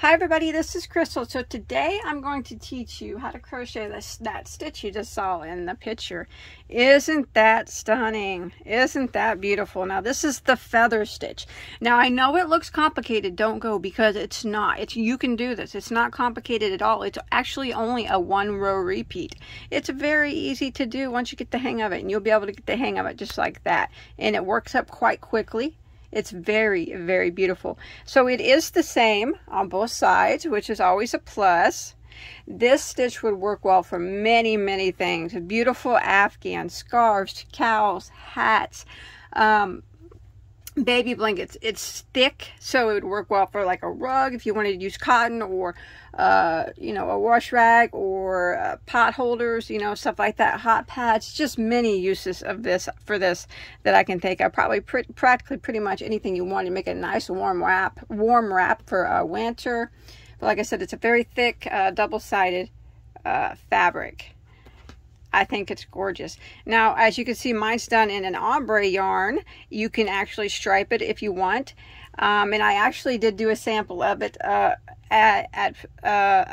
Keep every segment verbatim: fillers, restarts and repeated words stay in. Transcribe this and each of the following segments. Hi everybody, this is Crystal. So today I'm going to teach you how to crochet this, that stitch you just saw in the picture. Isn't that stunning? Isn't that beautiful? Now this is the feather stitch. Now I know it looks complicated. Don't go, because it's not. It's, you can do this. It's not complicated at all. It's actually only a one row repeat. It's very easy to do once you get the hang of it, and you'll be able to get the hang of it just like that. And it works up quite quickly. It's very, very beautiful. So it is the same on both sides, which is always a plus. This stitch would work well for many, many things. Beautiful Afghan scarves, cowls, hats, um, baby blankets. It's thick, so it would work well for like a rug if you wanted to use cotton, or uh, you know, a wash rag, or uh, pot holders, you know, stuff like that, hot pads. Just many uses of this for this that I can think of. Probably pr practically pretty much anything you want to make a nice warm wrap, warm wrap for uh, winter. But like I said, it's a very thick uh, double-sided uh, fabric. I think it's gorgeous. Now, as you can see, mine's done in an ombre yarn. You can actually stripe it if you want. Um, and I actually did do a sample of it uh, at, at uh,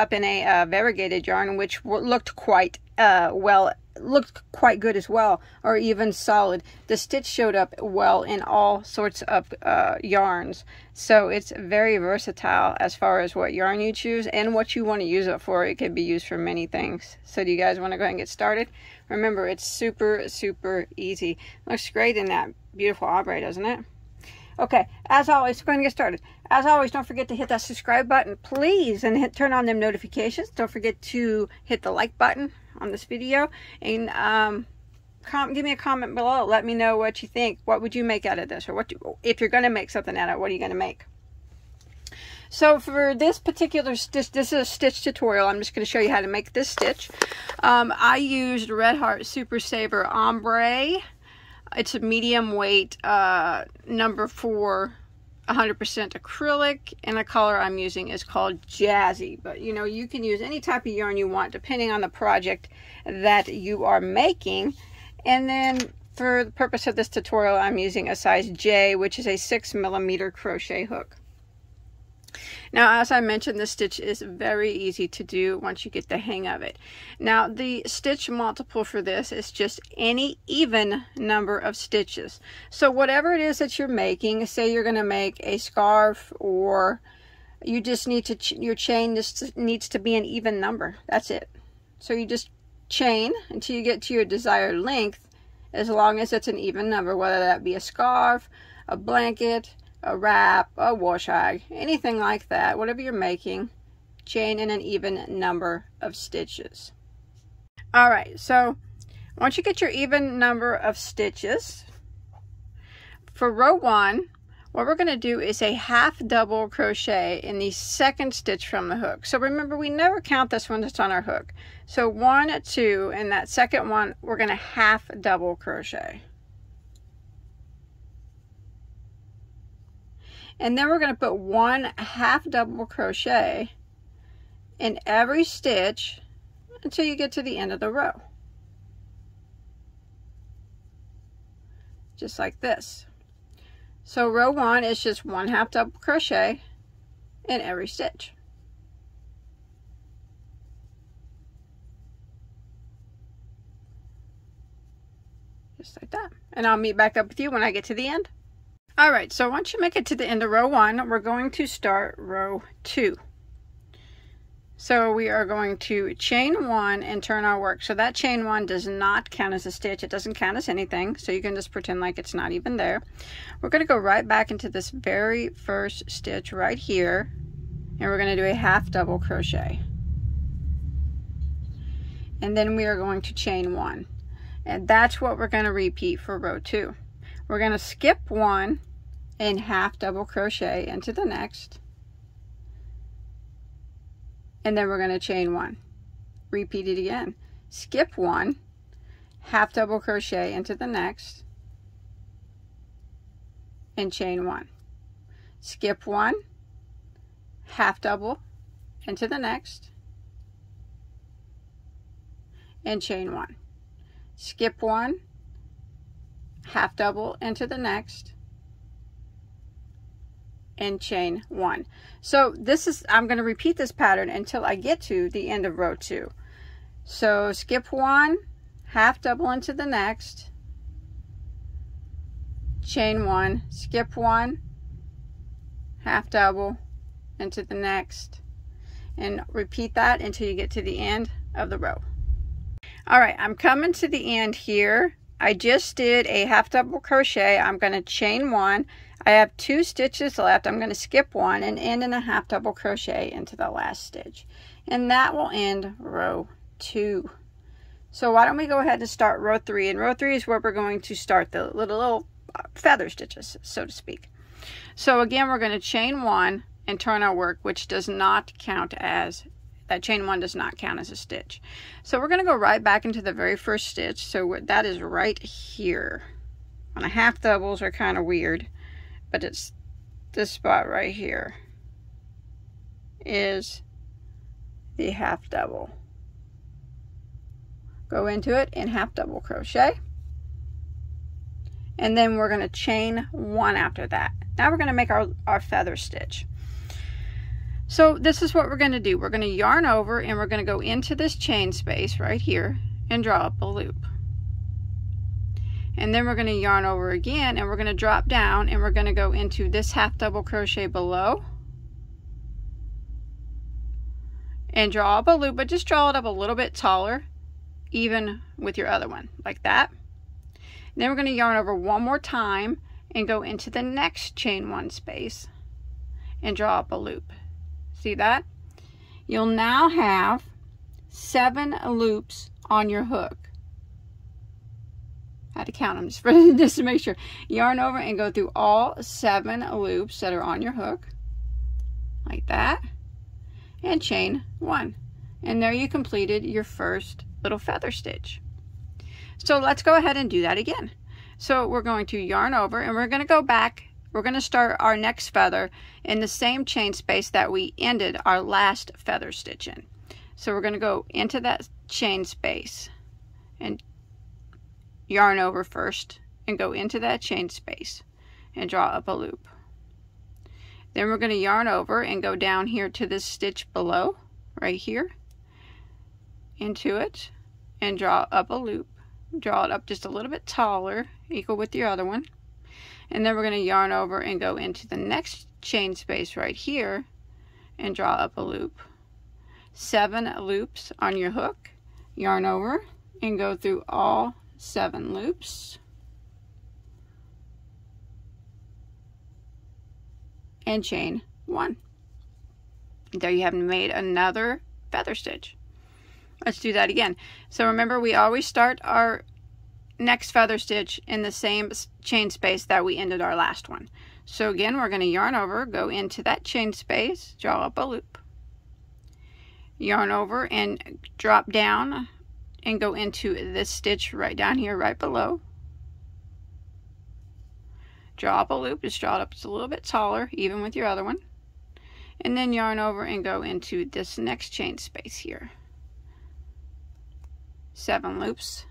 up in a uh, variegated yarn, which looked quite uh, well, looked quite good as well, or even solid. The stitch showed up well in all sorts of uh, yarns. So it's very versatile as far as what yarn you choose and what you want to use it for. It could be used for many things. So do you guys want to go ahead and get started? Remember, it's super, super easy. Looks great in that beautiful ombre, doesn't it? Okay, as always, we're going to get started. As always, don't forget to hit that subscribe button, please, and hit, turn on them notifications. Don't forget to hit the like button on this video, and um, com give me a comment below. Let me know what you think. What would you make out of this, or what do, if you're going to make something out of it, what are you going to make? So for this particular stitch, this is a stitch tutorial. I'm just going to show you how to make this stitch. Um, I used Red Heart Super Saver Ombre. It's a medium weight, uh, number four, one hundred percent acrylic, and the color I'm using is called Jazzy. But you know, you can use any type of yarn you want depending on the project that you are making. And then for the purpose of this tutorial, I'm using a size J, which is a six millimeter crochet hook. Now, as I mentioned, this stitch is very easy to do once you get the hang of it. Now, the stitch multiple for this is just any even number of stitches. So whatever it is that you're making, say you're going to make a scarf, or you just need to, ch your chain just needs to be an even number. That's it. So you just chain until you get to your desired length, as long as it's an even number, whether that be a scarf, a blanket, a wrap, a wash rag, anything like that. Whatever you're making, chain in an even number of stitches. All right, so once you get your even number of stitches, for row one, what we're going to do is a half double crochet in the second stitch from the hook. So remember, we never count this one that's on our hook. So one, two, and that second one, we're going to half double crochet. And then we're going to put one half double crochet in every stitch until you get to the end of the row. Just like this. So row one is just one half double crochet in every stitch. Just like that. And I'll meet back up with you when I get to the end. All right, so once you make it to the end of row one, we're going to start row two. So we are going to chain one and turn our work. So that chain one does not count as a stitch. It doesn't count as anything. So you can just pretend like it's not even there. We're going to go right back into this very first stitch right here, and we're going to do a half double crochet. And then we are going to chain one. And that's what we're going to repeat for row two. We're going to skip one and half double crochet into the next, and then we're going to chain one. Repeat it again. Skip one, half double crochet into the next, and chain one. Skip one, half double into the next, and chain one. Skip one, half double into the next, and chain one. So this is, I'm going to repeat this pattern until I get to the end of row two. So skip one, half double into the next, chain one, skip one, half double into the next, and repeat that until you get to the end of the row. All right, I'm coming to the end here. I just did a half double crochet. I'm going to chain one. I have two stitches left. I'm going to skip one and end in a half double crochet into the last stitch, and that will end row two. So why don't we go ahead and start row three, and row three is where we're going to start the little little feather stitches, so to speak. So again, we're going to chain one and turn our work, which does not count as that chain one does not count as a stitch. So we're going to go right back into the very first stitch. So that is right here. And a half doubles are kind of weird, but it's this spot right here is the half double. Go into it and half double crochet, and then we're going to chain one after that. Now we're going to make our, our feather stitch. So this is what we're going to do. We're going to yarn over and we're going to go into this chain space right here and draw up a loop, and then we're going to yarn over again and we're going to drop down and we're going to go into this half double crochet below and draw up a loop, but just draw it up a little bit taller, even with your other one, like that. And then we're going to yarn over one more time and go into the next chain one space and draw up a loop. See that? You'll now have seven loops on your hook. I had to count them just, for, just to make sure. Yarn over and go through all seven loops that are on your hook, like that, and chain one. And there you completed your first little feather stitch. So let's go ahead and do that again. So we're going to yarn over and we're going to go back. We're going to start our next feather in the same chain space that we ended our last feather stitch in. So we're going to go into that chain space and yarn over first and go into that chain space and draw up a loop. Then we're going to yarn over and go down here to this stitch below right here, into it, and draw up a loop. Draw it up just a little bit taller, equal with your other one, and then we're going to yarn over and go into the next chain space right here and draw up a loop. Seven loops on your hook. Yarn over and go through all seven loops and chain one. There you have made another feather stitch. Let's do that again. So remember, we always start our next feather stitch in the same chain space that we ended our last one. So again, we're going to yarn over, go into that chain space, draw up a loop, yarn over and drop down and go into this stitch right down here, right below. Draw up a loop, just draw it up just a little bit taller, even with your other one, and then yarn over and go into this next chain space here. Seven loops,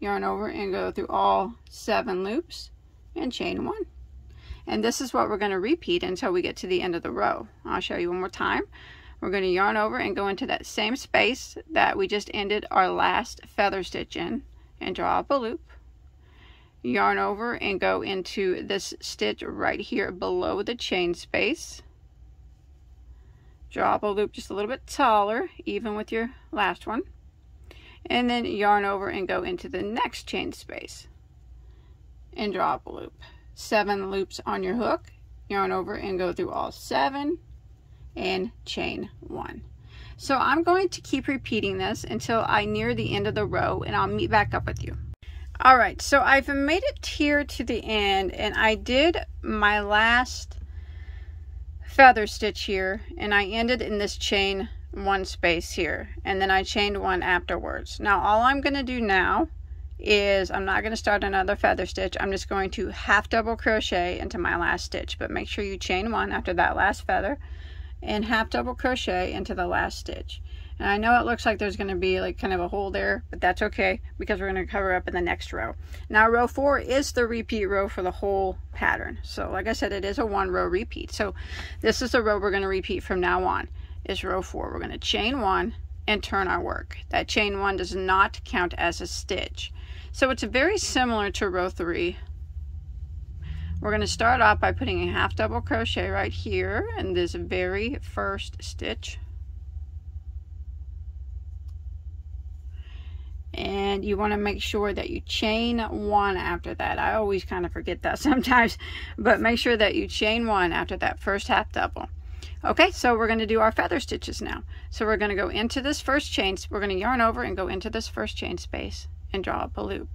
yarn over and go through all seven loops and chain one. And this is what we're going to repeat until we get to the end of the row. I'll show you one more time. We're going to yarn over and go into that same space that we just ended our last feather stitch in and draw up a loop. Yarn over and go into this stitch right here below the chain space. Draw up a loop just a little bit taller, even with your last one, and then yarn over and go into the next chain space and draw up a loop. Seven loops on your hook. Yarn over and go through all seven and chain one. So I'm going to keep repeating this until I near the end of the row, and I'll meet back up with you. All right, so I've made it here to the end, and I did my last feather stitch here, and I ended in this chain one space here, and then I chained one afterwards. Now all I'm going to do now is I'm not going to start another feather stitch. I'm just going to half double crochet into my last stitch, but make sure you chain one after that last feather and half double crochet into the last stitch. And I know it looks like there's going to be like kind of a hole there, but that's okay because we're going to cover up in the next row. Now row four is the repeat row for the whole pattern. So like I said, it is a one row repeat. So this is the row we're going to repeat from now on, is row four. We're going to chain one and turn our work. That chain one does not count as a stitch. So it's very similar to row three. We're going to start off by putting a half double crochet right here in this very first stitch. And you want to make sure that you chain one after that. I always kind of forget that sometimes, but make sure that you chain one after that first half double. Okay, so we're going to do our feather stitches now. So we're going to go into this first chain, we're going to yarn over and go into this first chain space and draw up a loop.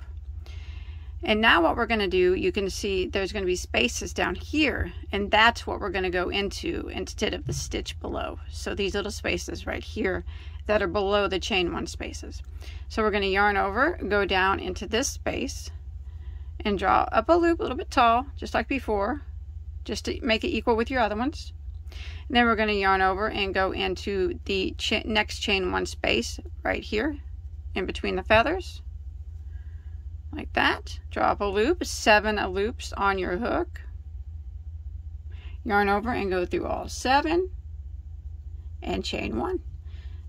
And now what we're going to do, you can see there's going to be spaces down here, and that's what we're going to go into instead of the stitch below. So these little spaces right here that are below the chain one spaces. So we're going to yarn over, go down into this space, and draw up a loop a little bit tall, just like before, just to make it equal with your other ones. And then we're going to yarn over and go into the cha- next chain one space right here, in between the feathers. Like that, draw up a loop, seven loops on your hook, yarn over and go through all seven and chain one.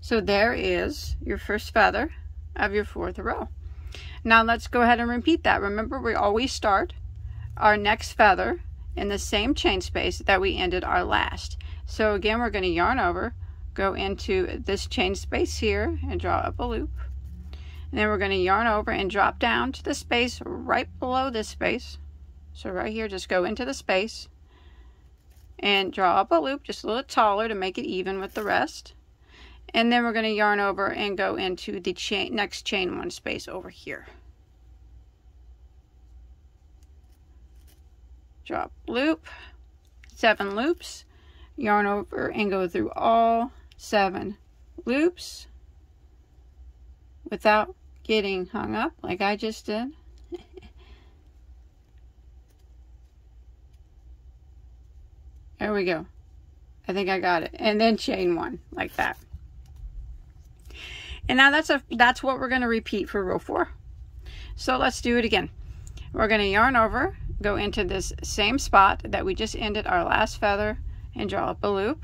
So there is your first feather of your fourth row. Now let's go ahead and repeat that. Remember, we always start our next feather in the same chain space that we ended our last. So again, we're going to yarn over, go into this chain space here and draw up a loop. And then we're going to yarn over and drop down to the space right below this space. So right here, just go into the space and draw up a loop just a little taller to make it even with the rest. And then we're going to yarn over and go into the chain, next chain one space over here. Drop loop, seven loops, yarn over and go through all seven loops without getting hung up like I just did. There we go. I think I got it. And then chain one like that. And now that's a that's what we're going to repeat for row four. So let's do it again. We're going to yarn over, go into this same spot that we just ended our last feather and draw up a loop.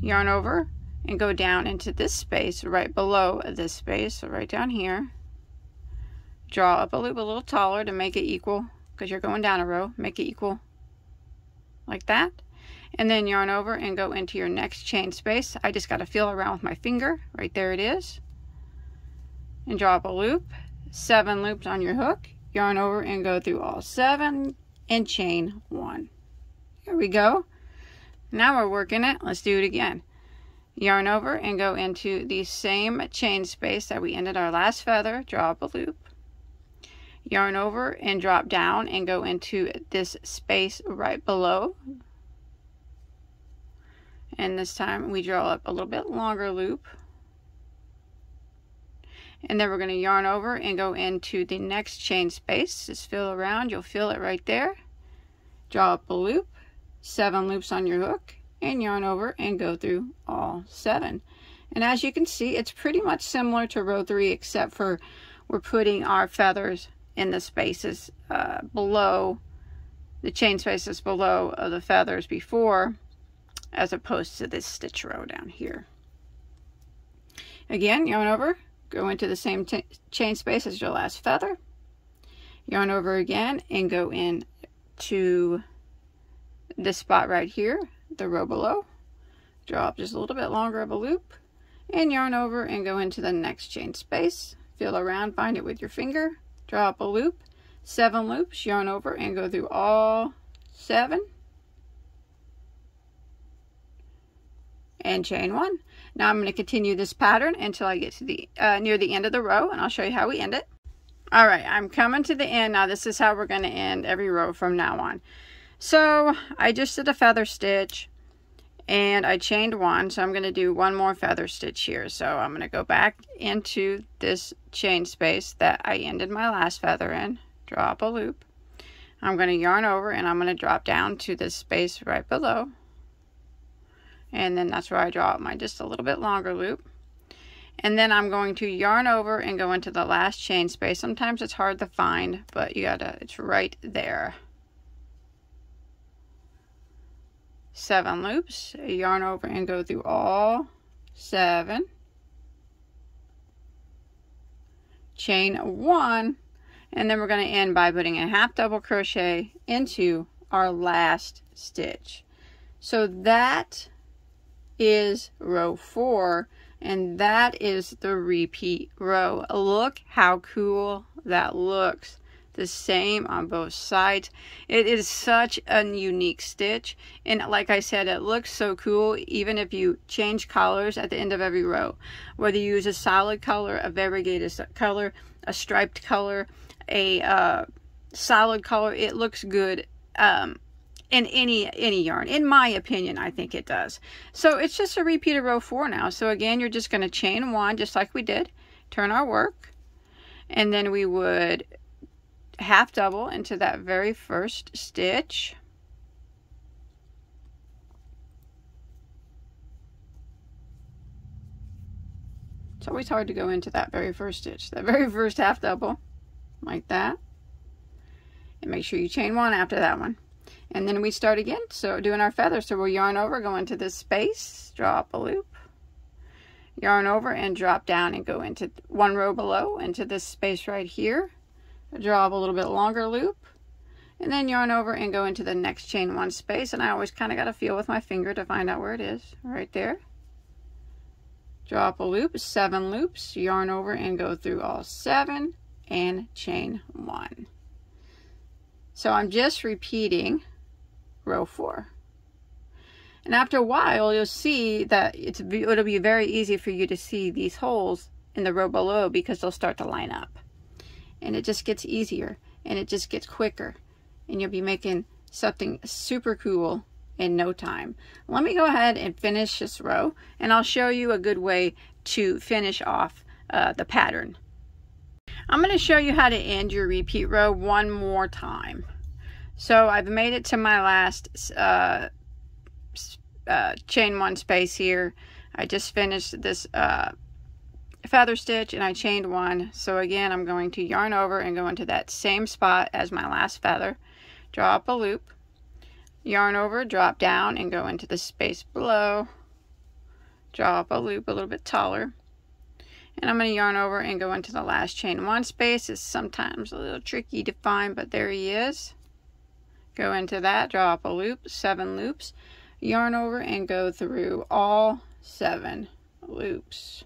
Yarn over and go down into this space right below this space, so right down here. Draw up a loop a little taller to make it equal because you're going down a row. Make it equal like that. And then yarn over and go into your next chain space. I just got to feel around with my finger. Right there it is. And draw up a loop, seven loops on your hook. Yarn over and go through all seven and chain one. There we go. Now we're working it. Let's do it again. Yarn over and go into the same chain space that we ended our last feather. Draw up a loop. Yarn over and drop down and go into this space right below. And this time we draw up a little bit longer loop. And then we're going to yarn over and go into the next chain space. Just feel around. You'll feel it right there. Draw up a loop. Seven loops on your hook. And yarn over and go through all seven. And as you can see, it's pretty much similar to row three, except for we're putting our feathers in the spaces uh, below, the chain spaces below of the feathers before, as opposed to this stitch row down here. Again, yarn over, go into the same chain space as your last feather. Yarn over again and go in to this spot right here, the row below. Draw up just a little bit longer of a loop and yarn over and go into the next chain space. Feel around, find it with your finger. Draw up a loop, seven loops, yarn over and go through all seven and chain one. Now I'm going to continue this pattern until I get to the uh, near the end of the row, and I'll show you how we end it. All right, I'm coming to the end now. This is how we're going to end every row from now on. So I just did a feather stitch and I chained one, so I'm going to do one more feather stitch here. So I'm going to go back into this chain space that I ended my last feather in, draw up a loop. I'm going to yarn over and I'm going to drop down to this space right below and then that's where I draw out my just a little bit longer loop. And then I'm going to yarn over and go into the last chain space. Sometimes it's hard to find, but you gotta, it's right there. Seven loops, yarn over and go through all seven. Chain one, and then we're gonna end by putting a half double crochet into our last stitch. So that is row four. And that is the repeat row. Look how cool that looks. The same on both sides. It is such a unique stitch. And like I said, it looks so cool even if you change colors at the end of every row. Whether you use a solid color, a variegated color, a striped color, a uh, solid color, it looks good. Um, in any any yarn, in my opinion, I think it does. So it's just a repeat of row four now. So again, you're just going to chain one just like we did, turn our work, and then we would half double into that very first stitch, it's always hard to go into that very first stitch, that very first half double like that, and make sure you chain one after that one. And then we start again, so doing our feather. So we'll yarn over, go into this space, draw up a loop, yarn over and drop down and go into one row below, into this space right here, draw up a little bit longer loop, and then yarn over and go into the next chain one space. And I always kind of got to feel with my finger to find out where it is, right there. Draw up a loop, seven loops, yarn over and go through all seven and chain one. So I'm just repeating row four. And after a while, you'll see that it's, it'll be very easy for you to see these holes in the row below because they'll start to line up. And it just gets easier and it just gets quicker. And you'll be making something super cool in no time. Let me go ahead and finish this row and I'll show you a good way to finish off uh, the pattern. I'm going to show you how to end your repeat row one more time. So I've made it to my last uh, uh, chain one space here. I just finished this uh, feather stitch and I chained one. So again, I'm going to yarn over and go into that same spot as my last feather. Draw up a loop, yarn over, drop down and go into the space below. Draw up a loop a little bit taller. And I'm going to yarn over and go into the last chain one space. It's sometimes a little tricky to find, but there he is. Go into that, draw up a loop, seven loops, yarn over and go through all seven loops.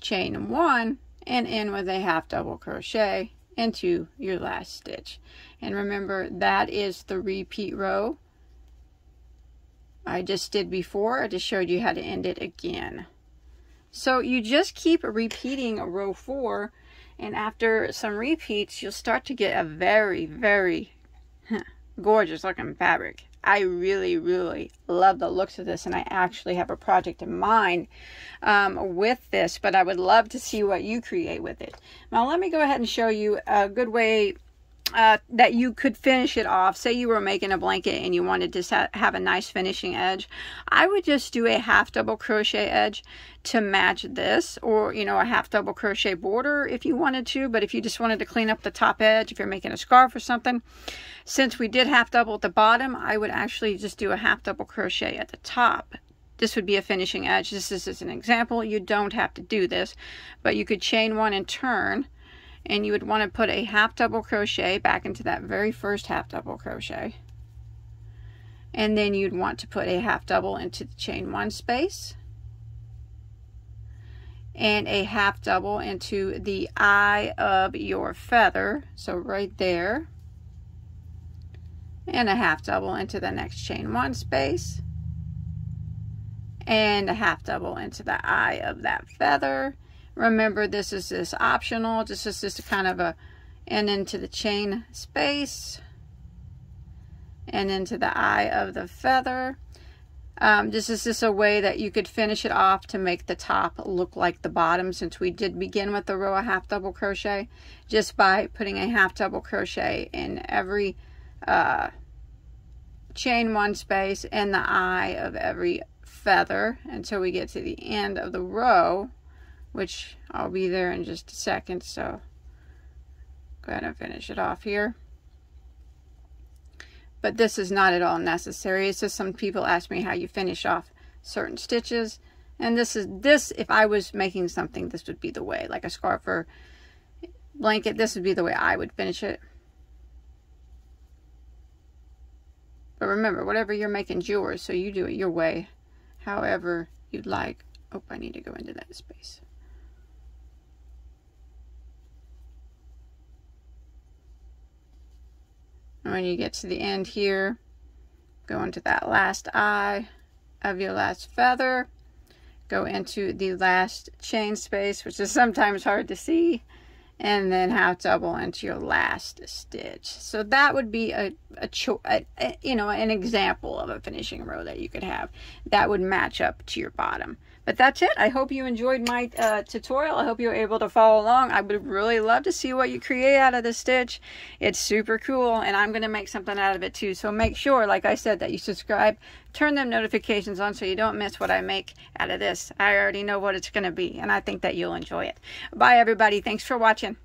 Chain one and end with a half double crochet into your last stitch. And remember, that is the repeat row I just did before. I just showed you how to end it again. So you just keep repeating row four, and after some repeats, you'll start to get a very, very gorgeous looking fabric. I really, really love the looks of this, and I actually have a project in mind um, with this, but I would love to see what you create with it. Now, let me go ahead and show you a good way uh, that you could finish it off. Say you were making a blanket and you wanted to ha have a nice finishing edge. I would just do a half double crochet edge to match this, or you know, a half double crochet border if you wanted to. But if you just wanted to clean up the top edge, if you're making a scarf or something, since we did half double at the bottom, I would actually just do a half double crochet at the top. This would be a finishing edge. This is just an example. You don't have to do this, but you could chain one and turn, and you would want to put a half double crochet back into that very first half double crochet, and then you'd want to put a half double into the chain one space and a half double into the eye of your feather, so right there, and a half double into the next chain one space and a half double into the eye of that feather. Remember, this is this optional, this is just kind of a and into the chain space and into the eye of the feather. Um, this is just a way that you could finish it off to make the top look like the bottom, since we did begin with the row of half double crochet, just by putting a half double crochet in every uh, chain one space and the eye of every feather until we get to the end of the row, which I'll be there in just a second, so go ahead and finish it off here. But this is not at all necessary. It's just some people ask me how you finish off certain stitches, and this is this if I was making something, this would be the way, like a scarf or blanket, this would be the way I would finish it. But remember, whatever you're making is yours, so you do it your way, however you'd like. Oh, I need to go into that space. And when you get to the end here, go into that last eye of your last feather, go into the last chain space, which is sometimes hard to see, and then half double into your last stitch. So that would be a, a, cho a, a you know, an example of a finishing row that you could have that would match up to your bottom. But that's it. I hope you enjoyed my uh, tutorial. I hope you were able to follow along. I would really love to see what you create out of this stitch. It's super cool, and I'm going to make something out of it too. So make sure, like I said, that you subscribe. Turn them notifications on so you don't miss what I make out of this. I already know what it's going to be, and I think that you'll enjoy it. Bye, everybody. Thanks for watching.